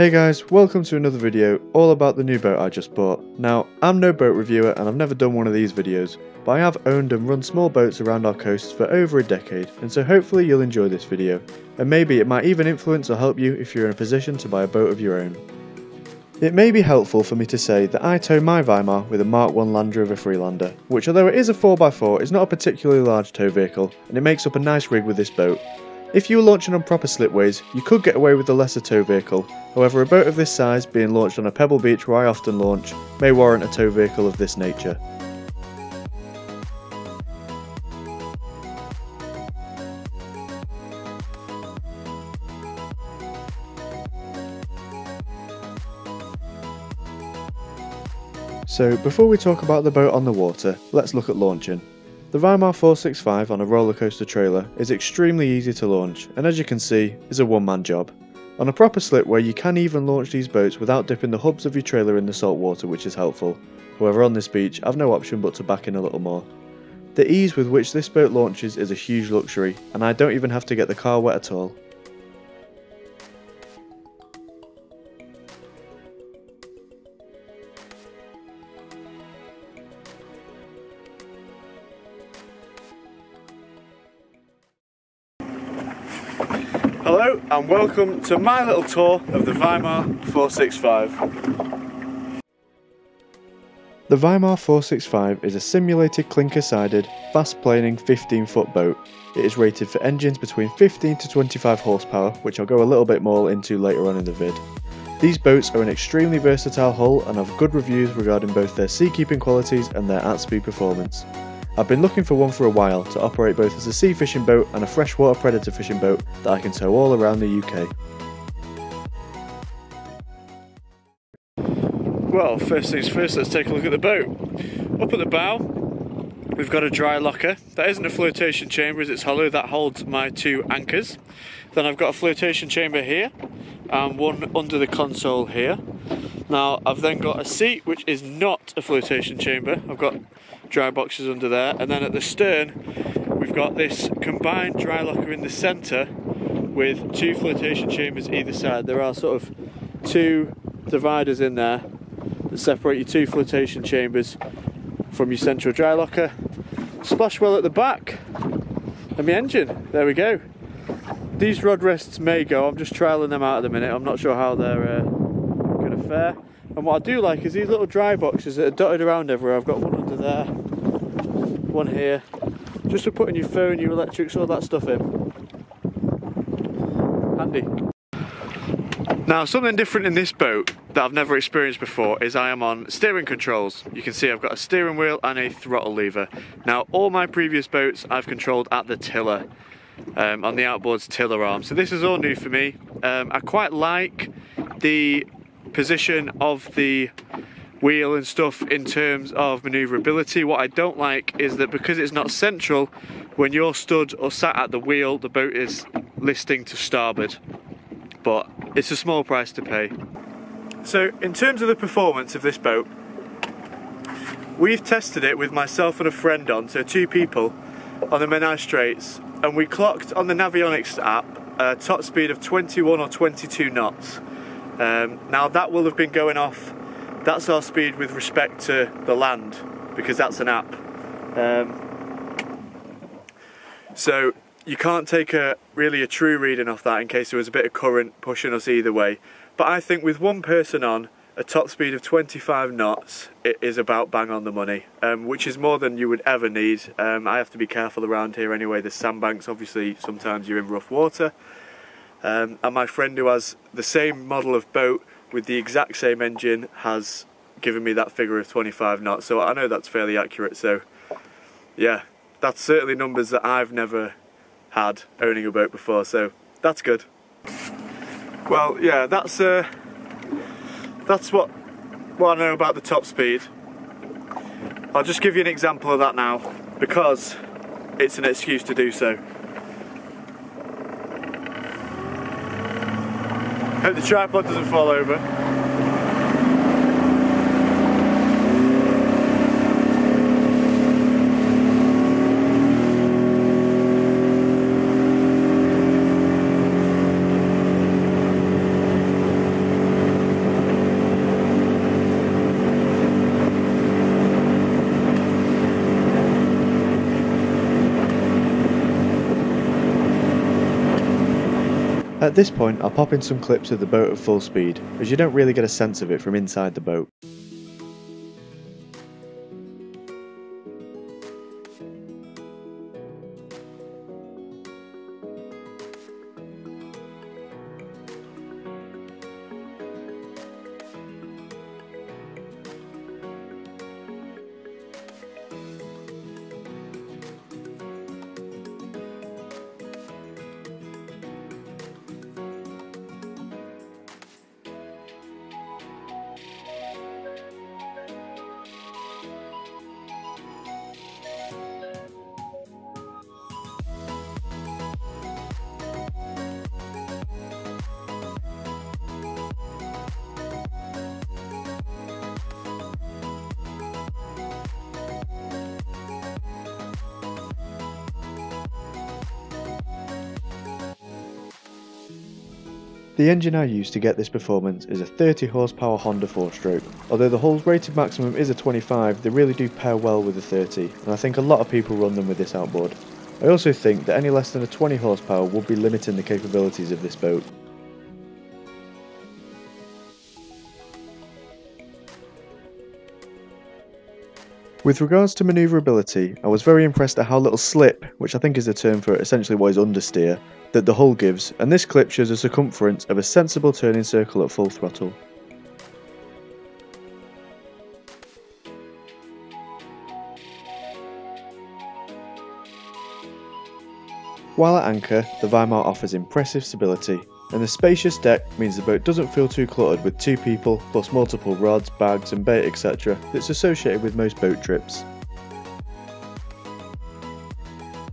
Hey guys, welcome to another video all about the new boat I just bought. Now, I'm no boat reviewer and I've never done one of these videos, but I have owned and run small boats around our coasts for over a decade, and so hopefully you'll enjoy this video. And maybe it might even influence or help you if you're in a position to buy a boat of your own. It may be helpful for me to say that I tow my Vimar with a Mark 1 Land Rover Freelander, which although it is a 4x4 is not a particularly large tow vehicle, and it makes up a nice rig with this boat. If you were launching on proper slipways, you could get away with a lesser tow vehicle, however a boat of this size being launched on a pebble beach where I often launch may warrant a tow vehicle of this nature. So before we talk about the boat on the water, let's look at launching. The Vimar 465 on a roller coaster trailer is extremely easy to launch, and as you can see, is a one-man job. On a proper slipway you can even launch these boats without dipping the hubs of your trailer in the salt water, which is helpful. However, on this beach I've no option but to back in a little more. The ease with which this boat launches is a huge luxury, and I don't even have to get the car wet at all. Hello and welcome to my little tour of the Vimar 465. The Vimar 465 is a simulated clinker-sided, fast-planing 15-foot boat. It is rated for engines between 15 to 25 horsepower, which I'll go a little bit more into later on in the vid. These boats are an extremely versatile hull and have good reviews regarding both their seakeeping qualities and their at-speed performance. I've been looking for one for a while to operate both as a sea fishing boat and a freshwater predator fishing boat that I can tow all around the UK. Well, first things first, let's take a look at the boat. Up at the bow, we've got a dry locker. That isn't a flotation chamber as it's hollow, that holds my two anchors. Then I've got a flotation chamber here and one under the console here. Now I've then got a seat which is not a flotation chamber. I've got dry boxes under there, and then at the stern we've got this combined dry locker in the centre with two flotation chambers either side. There are sort of two dividers in there that separate your two flotation chambers from your central dry locker. Splash well at the back and my engine, there we go. These rod rests may go, I'm just trialling them out at the minute, I'm not sure how they're fair. And what I do like is these little dry boxes that are dotted around everywhere. I've got one under there, one here, just for putting your phone, your electrics, all that stuff in. Handy. Now something different in this boat that I've never experienced before is I am on steering controls. You can see I've got a steering wheel and a throttle lever. Now all my previous boats I've controlled at the tiller, on the outboard's tiller arm. So this is all new for me. I quite like the position of the wheel and stuff in terms of maneuverability. What I don't like is that because it's not central, when you're stood or sat at the wheel, the boat is listing to starboard. But it's a small price to pay. So in terms of the performance of this boat, we've tested it with myself and a friend on, so two people, on the Menai Straits, and we clocked on the Navionics app a top speed of 21 or 22 knots. Now that will have been going off, that's our speed with respect to the land, because that's an app. So you can't take really a true reading off that in case there was a bit of current pushing us either way. But I think with one person on, a top speed of 25 knots, it is about bang on the money, which is more than you would ever need. I have to be careful around here anyway, there's sandbanks, obviously sometimes you're in rough water. And my friend who has the same model of boat with the exact same engine has given me that figure of 25 knots, so I know that's fairly accurate. So yeah, that's certainly numbers that I've never had owning a boat before, so that's good. Well yeah, that's what I know about the top speed. I'll just give you an example of that now, because it's an excuse to do so. Hope the tripod doesn't fall over. At this point I'll pop in some clips of the boat at full speed, as you don't really get a sense of it from inside the boat. The engine I used to get this performance is a 30 horsepower Honda 4-stroke. Although the hull's rated maximum is a 25, they really do pair well with a 30, and I think a lot of people run them with this outboard. I also think that any less than a 20 horsepower would be limiting the capabilities of this boat. With regards to manoeuvrability, I was very impressed at how little slip, which I think is the term for essentially what is understeer, that the hull gives, and this clip shows a circumference of a sensible turning circle at full throttle. While at anchor, the Vimar offers impressive stability, and the spacious deck means the boat doesn't feel too cluttered with two people plus multiple rods, bags and bait etc. that's associated with most boat trips.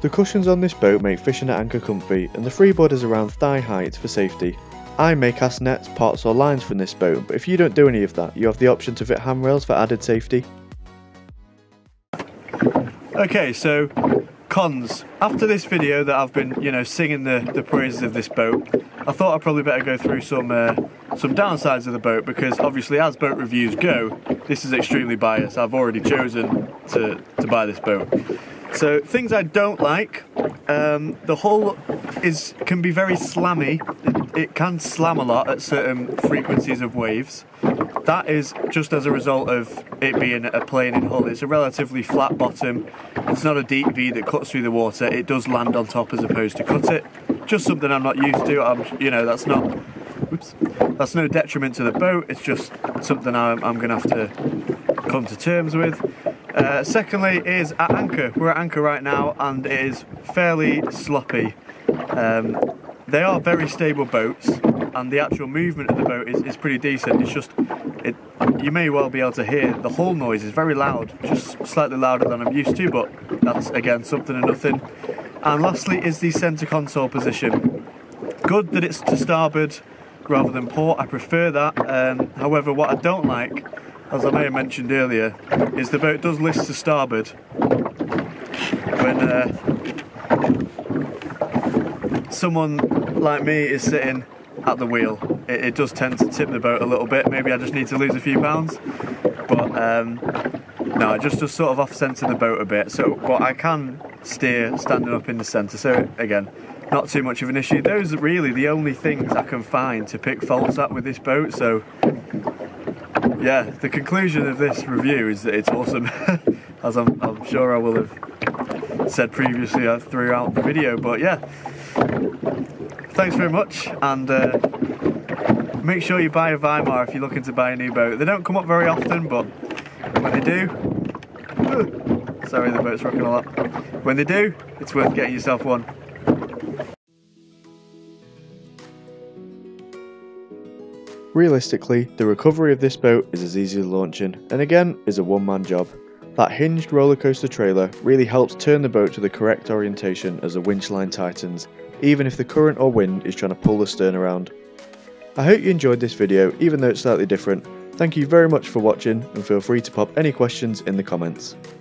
The cushions on this boat make fishing at anchor comfy, and the freeboard is around thigh height for safety. I may cast nets, pots or lines from this boat, but if you don't do any of that, you have the option to fit handrails for added safety. Okay, so cons. After this video that I've been, singing the praises of this boat, I thought I'd probably better go through some downsides of the boat, because obviously as boat reviews go, this is extremely biased. I've already chosen to buy this boat. So things I don't like, the hull can be very slammy. It can slam a lot at certain frequencies of waves. That is just as a result of it being a plane in hull. It's a relatively flat bottom. It's not a deep V that cuts through the water. It does land on top as opposed to cut it. Just something I'm not used to. That's no detriment to the boat. It's just something I'm going to have to come to terms with. Secondly is at anchor. We're at anchor right now and it is fairly sloppy. They are very stable boats and the actual movement of the boat is pretty decent. It's just, you may well be able to hear the hull noise is very loud, just slightly louder than I'm used to, but that's again something or nothing. And lastly is the centre console position. Good that it's to starboard rather than port, I prefer that. However, what I don't like, as I may have mentioned earlier, is the boat does list to starboard when someone like me is sitting at the wheel. It does tend to tip the boat a little bit. Maybe I just need to lose a few pounds, but no, it just sort of off-centre the boat a bit. But I can steer standing up in the centre, so again, not too much of an issue. Those are really the only things I can find to pick faults at with this boat, so yeah, the conclusion of this review is that it's awesome, as I'm sure I will have said previously throughout the video. But yeah, thanks very much, and make sure you buy a Vimar if you're looking to buy a new boat. They don't come up very often, but when they do, sorry, the boat's rocking a lot. When they do, it's worth getting yourself one. Realistically, the recovery of this boat is as easy as launching, and again is a one-man job. That hinged roller coaster trailer really helps turn the boat to the correct orientation as the winch line tightens, even if the current or wind is trying to pull the stern around. I hope you enjoyed this video, even though it's slightly different. Thank you very much for watching, and feel free to pop any questions in the comments.